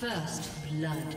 First blood.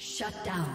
Shut down.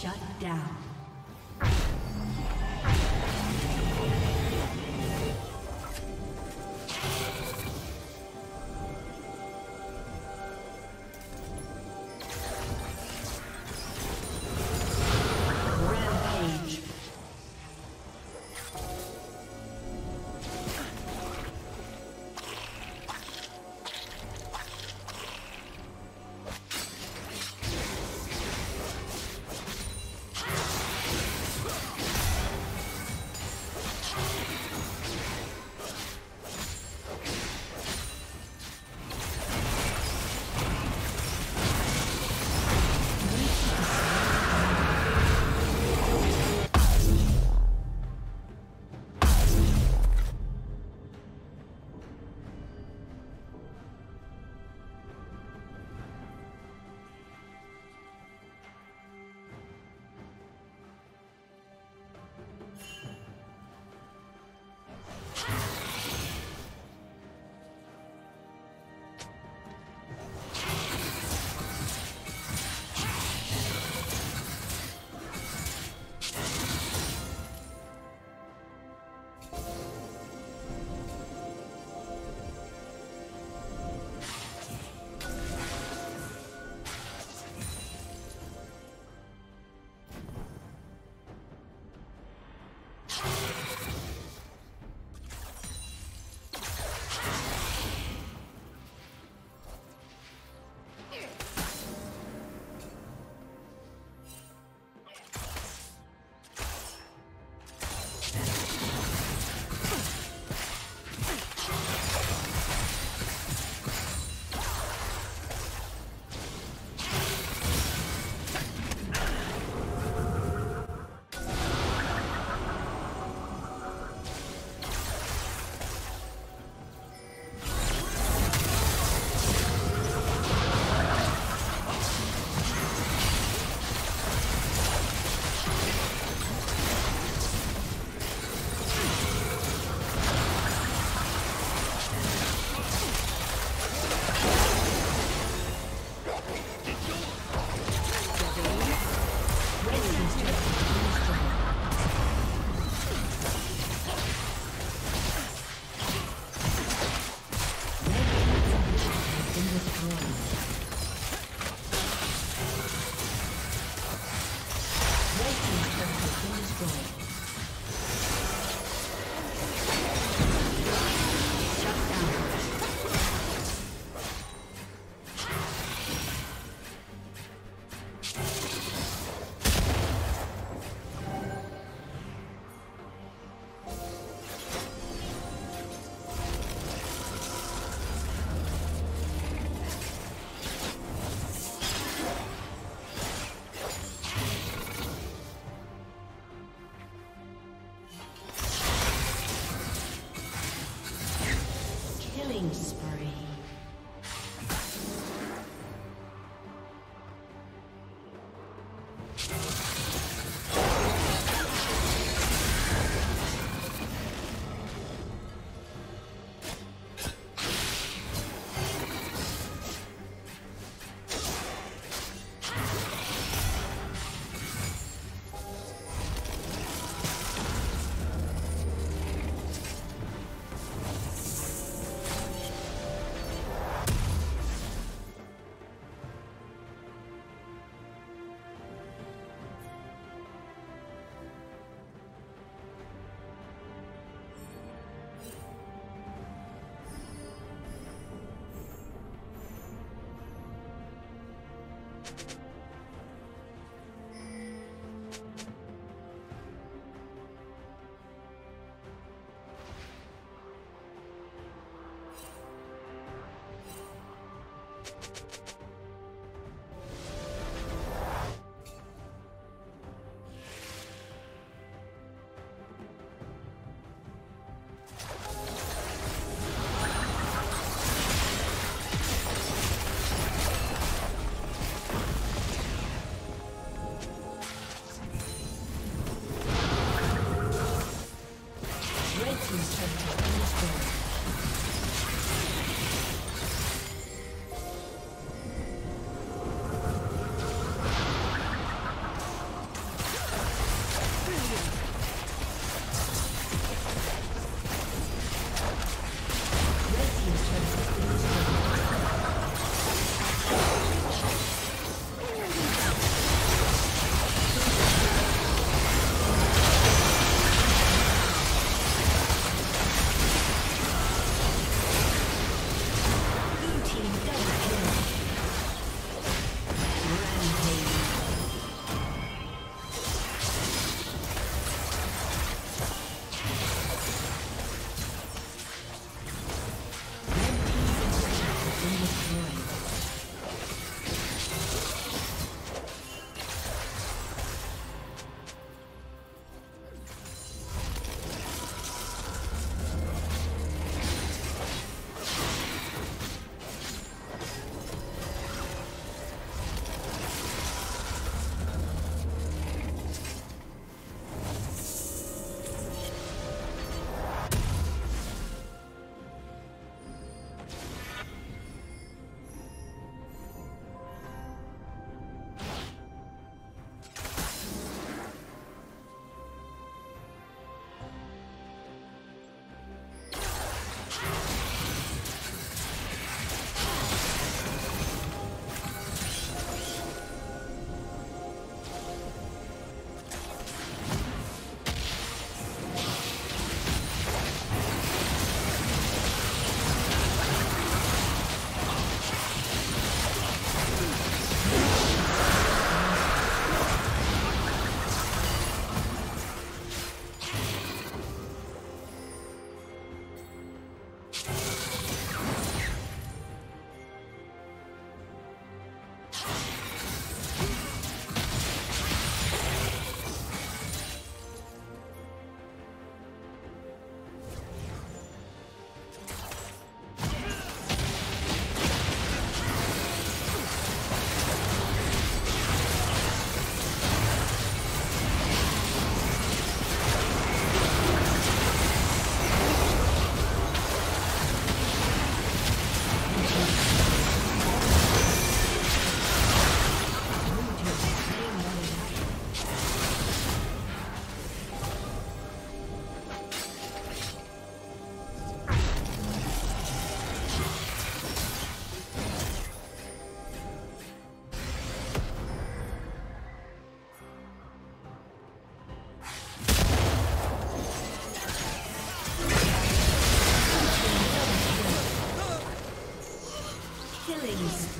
Shut down.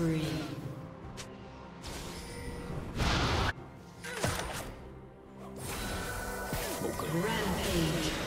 spree. Rampage.